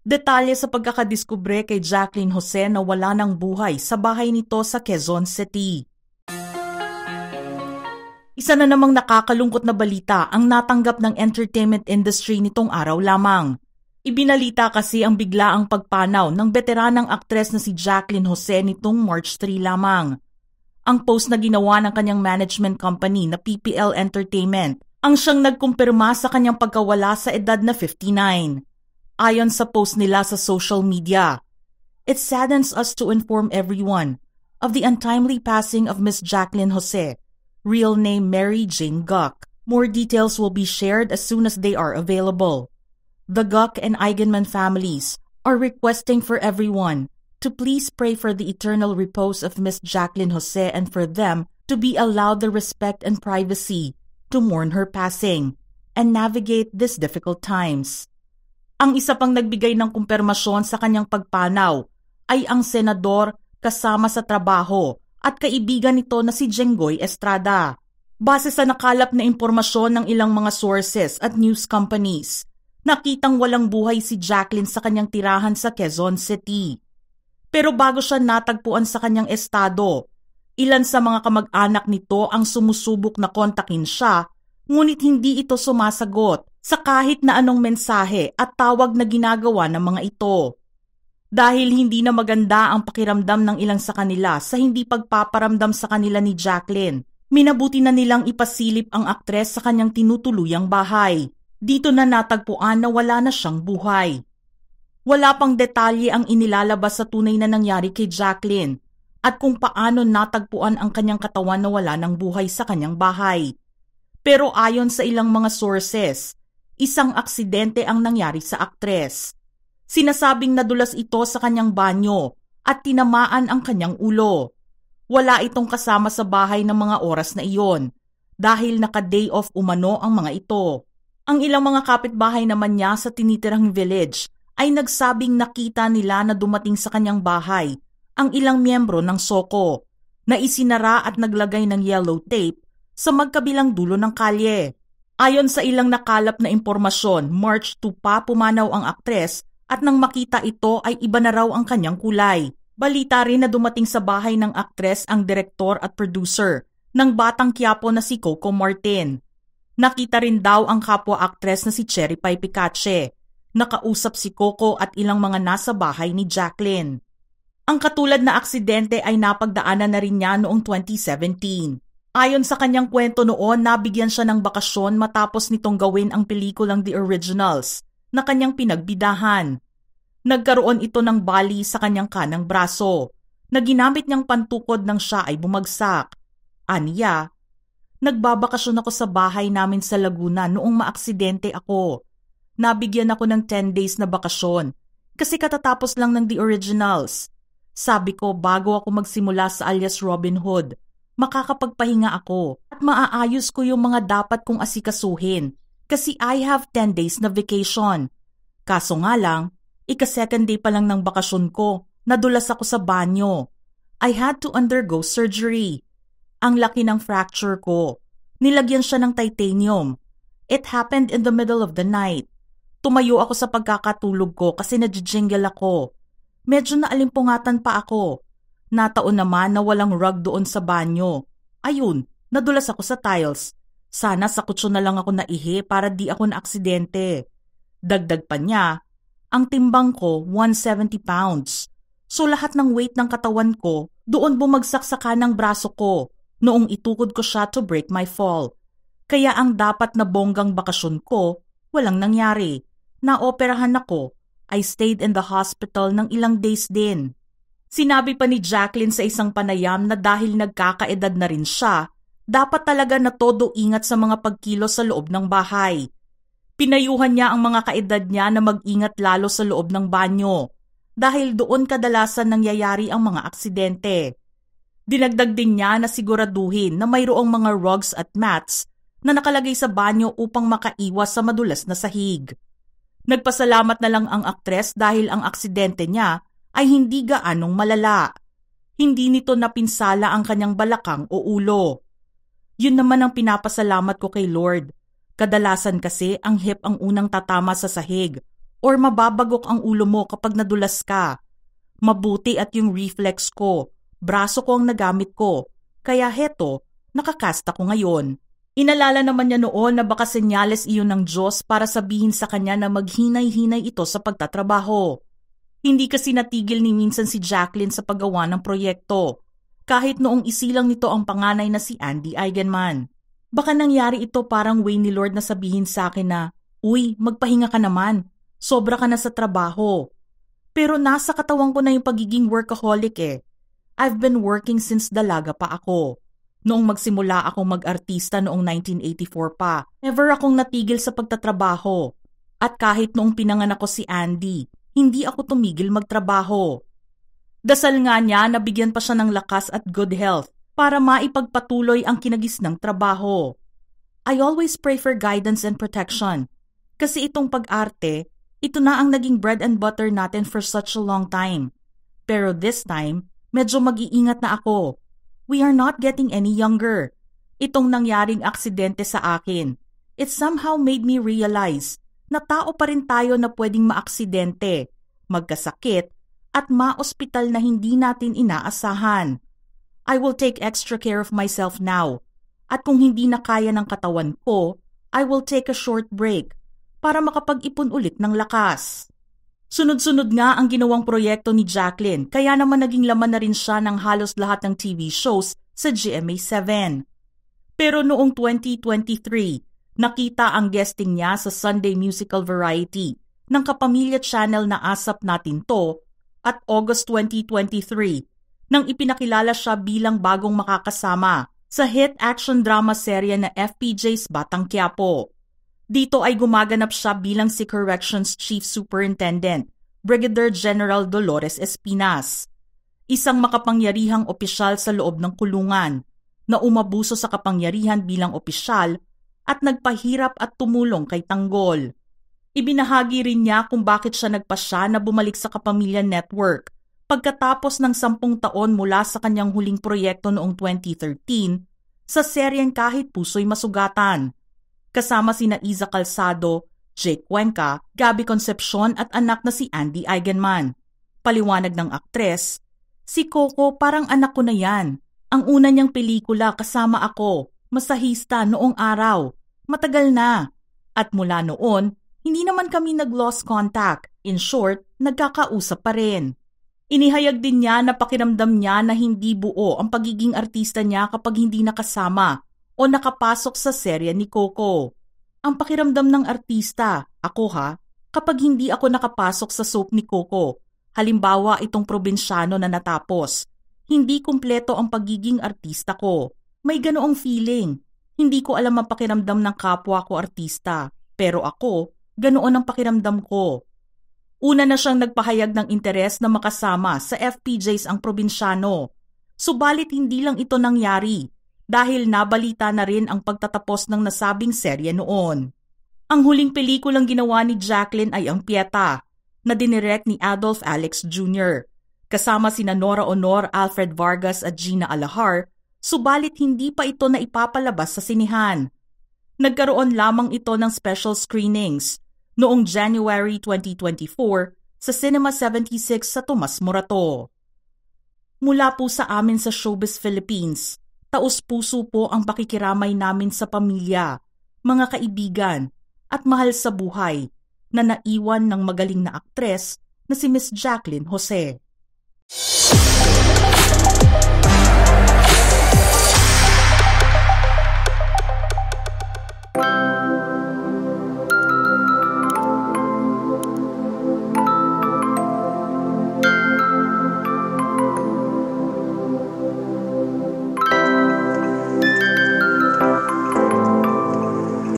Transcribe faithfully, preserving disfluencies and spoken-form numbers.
Detalye sa pagkakadiskubre kay Jaclyn Jose na wala ng buhay sa bahay nito sa Quezon City. Isa na namang nakakalungkot na balita ang natanggap ng entertainment industry nitong araw lamang. Ibinalita kasi ang biglaang pagpanaw ng veteranang aktres na si Jaclyn Jose nitong March three lamang. Ang post na ginawa ng kanyang management company na P P L Entertainment ang siyang nagkumpirma sa kanyang pagkawala sa edad na fifty-nine. Ayon sa post nila sa social media, "It saddens us to inform everyone of the untimely passing of Miss Jaclyn Jose, real name Mary Jean Guck. More details will be shared as soon as they are available. The Guck and Eigenman families are requesting for everyone to please pray for the eternal repose of Miss Jaclyn Jose and for them to be allowed the respect and privacy to mourn her passing and navigate these difficult times." Ang isa pang nagbigay ng kumpirmasyon sa kanyang pagpanaw ay ang senador kasama sa trabaho at kaibigan nito na si Jengoy Estrada. Base sa nakalap na impormasyon ng ilang mga sources at news companies, nakitang walang buhay si Jaclyn sa kanyang tirahan sa Quezon City. Pero bago siya natagpuan sa kanyang estado, ilan sa mga kamag-anak nito ang sumusubok na kontakin siya, ngunit hindi ito sumasagot sa kahit na anong mensahe at tawag na ginagawa ng mga ito. Dahil hindi na maganda ang pakiramdam ng ilang sa kanila sa hindi pagpaparamdam sa kanila ni Jaclyn, minabuti na nilang ipasilip ang aktres sa kanyang tinutuluyang bahay. Dito na natagpuan na wala na siyang buhay. Wala pang detalye ang inilalabas sa tunay na nangyari kay Jaclyn at kung paano natagpuan ang kanyang katawan na wala ng buhay sa kanyang bahay. Pero ayon sa ilang mga sources, isang aksidente ang nangyari sa aktres. Sinasabing nadulas ito sa kanyang banyo at tinamaan ang kanyang ulo. Wala itong kasama sa bahay ng mga oras na iyon dahil naka-day off umano ang mga ito. Ang ilang mga kapitbahay naman niya sa tinitirang village ay nagsabing nakita nila na dumating sa kanyang bahay ang ilang miyembro ng Soko na isinara at naglagay ng yellow tape sa magkabilang dulo ng kalye. Ayon sa ilang nakalap na impormasyon, March two pa pumanaw ang aktres at nang makita ito ay iba na raw ang kanyang kulay. Balita rin na dumating sa bahay ng aktres ang direktor at producer ng Batang Quiapo na si Coco Martin. Nakita rin daw ang kapwa aktres na si Cherry Pie Picache. Nakausap si Coco at ilang mga nasa bahay ni Jaclyn. Ang katulad na aksidente ay napagdaanan na rin niya noong twenty seventeen. Ayon sa kanyang kwento noon, nabigyan siya ng bakasyon matapos nitong gawin ang pelikulang The Originals na kanyang pinagbidahan. Nagkaroon ito ng bali sa kanyang kanang braso na ginamit niyang pantukod nang siya ay bumagsak. Aniya, "Nagbabakasyon ako sa bahay namin sa Laguna noong maaksidente ako. Nabigyan ako ng ten days na bakasyon kasi katatapos lang ng The Originals. Sabi ko bago ako magsimula sa alias Robin Hood, makakapagpahinga ako at maaayos ko yung mga dapat kong asikasuhin kasi I have ten days na vacation. Kaso nga lang, ika-second day pa lang ng bakasyon ko, nadulas ako sa banyo. I had to undergo surgery. Ang laki ng fracture ko. Nilagyan siya ng titanium. It happened in the middle of the night. Tumayo ako sa pagkakatulog ko kasi nadjingle ako. Medyo naalimpungatan pa ako. Nataon naman na walang rug doon sa banyo. Ayun, nadulas ako sa tiles. Sana sa kutso na lang ako naihi para di ako naaksidente." Dagdag pa niya, "Ang timbang ko, one hundred seventy pounds. So lahat ng weight ng katawan ko, doon bumagsak sa kanang braso ko noong itukod ko siya to break my fall. Kaya ang dapat na bonggang bakasyon ko, walang nangyari. Naoperahan ako. I stayed in the hospital ng ilang days din." Sinabi pa ni Jaclyn sa isang panayam na dahil nagkakaedad na rin siya, dapat talaga na todo ingat sa mga pagkilos sa loob ng bahay. Pinayuhan niya ang mga kaedad niya na mag-ingat lalo sa loob ng banyo dahil doon kadalasan nangyayari ang mga aksidente. Dinagdag din niya na siguraduhin na mayroong mga rugs at mats na nakalagay sa banyo upang makaiwas sa madulas na sahig. Nagpasalamat na lang ang aktres dahil ang aksidente niya ay hindi gaanong malala. Hindi nito napinsala ang kanyang balakang o ulo. "Yun naman ang pinapasalamat ko kay Lord. Kadalasan kasi ang hip ang unang tatama sa sahig or mababagok ang ulo mo kapag nadulas ka. Mabuti at yung reflex ko, braso ko ang nagamit ko, kaya heto, nakakasta ko ngayon. Inalala naman niya noon na baka senyales iyon ng Diyos para sabihin sa kanya na maghinay-hinay ito sa pagtatrabaho. Hindi kasi natigil ni minsan si Jaclyn sa paggawa ng proyekto, kahit noong isilang nito ang panganay na si Andy Eigenman. Baka nangyari ito parang way ni Lord na sabihin sa akin na, "Uy, magpahinga ka naman, sobra ka na sa trabaho." Pero nasa katawan ko na yung pagiging workaholic eh. I've been working since dalaga pa ako. Noong magsimula akong mag-artista noong nineteen eighty-four pa, never akong natigil sa pagtatrabaho. At kahit noong pinanganak ko si Andy, hindi ako tumigil magtrabaho. Dasal nga niya na bigyan pa siya ng lakas at good health para maipagpatuloy ang kinagisnang trabaho. I always pray for guidance and protection. Kasi itong pag-arte, ito na ang naging bread and butter natin for such a long time. Pero this time, medyo mag-iingat na ako. We are not getting any younger. Itong nangyaring aksidente sa akin, it somehow made me realize na tao pa rin tayo na pwedeng maaksidente, magkasakit, at ma-ospital na hindi natin inaasahan. I will take extra care of myself now. At kung hindi na kaya ng katawan ko, I will take a short break para makapag-ipon ulit ng lakas. Sunod-sunod nga ang ginawang proyekto ni Jaclyn, kaya naman naging laman na rin siya ng halos lahat ng T V shows sa G M A seven. Pero noong twenty twenty-three, nakita ang guesting niya sa Sunday Musical Variety ng kapamilya channel na ASAP Natin To, at August twenty twenty-three, nang ipinakilala siya bilang bagong makakasama sa hit action drama serye na F P J's Batang Quiapo. Dito ay gumaganap siya bilang si Corrections Chief Superintendent, Brigadier General Dolores Espinas, isang makapangyarihang opisyal sa loob ng kulungan na umabuso sa kapangyarihan bilang opisyal at nagpahirap at tumulong kay Tanggol. Ibinahagi rin niya kung bakit siya nagpasya na bumalik sa Kapamilya Network pagkatapos ng sampung taon mula sa kanyang huling proyekto noong twenty thirteen sa seryeng Kahit Puso'y Masugatan, kasama sina Iza Calzado, Jake Cuenca, Gabby Concepcion at anak na si Andy Eigenman. Paliwanag ng aktres, "Si Coco parang anak ko na yan. Ang una niyang pelikula kasama ako, masahista noong araw. Matagal na. At mula noon, hindi naman kami nag-lost contact. In short, nagkakausap pa rin." Inihayag din niya na pakiramdam niya na hindi buo ang pagiging artista niya kapag hindi nakasama o nakapasok sa serya ni Coco. "Ang pakiramdam ng artista, ako ha, kapag hindi ako nakapasok sa soap ni Coco, halimbawa itong Probinsyano na natapos, hindi kumpleto ang pagiging artista ko. May ganoong feeling. Hindi ko alam ang pakiramdam ng kapwa ko artista, pero ako, ganoon ang pakiramdam ko." Una na siyang nagpahayag ng interes na makasama sa F P J's Ang Probinsyano, subalit hindi lang ito nangyari dahil nabalita na rin ang pagtatapos ng nasabing serye noon. Ang huling pelikulang ginawa ni Jaclyn ay Ang Pieta, na dinirect ni Adolf Alex Junior kasama sina Nora Aunor, Alfred Vargas at Gina Alahar, subalit hindi pa ito na ipapalabas sa sinehan. Nagkaroon lamang ito ng special screenings noong January twenty twenty-four sa Cinema seventy-six sa Tomas Murato. Mula po sa amin sa Showbiz Philippines, taos-puso po ang pakikiramay namin sa pamilya, mga kaibigan, at mahal sa buhay na naiwan ng magaling na aktres na si Miss Jaclyn Jose.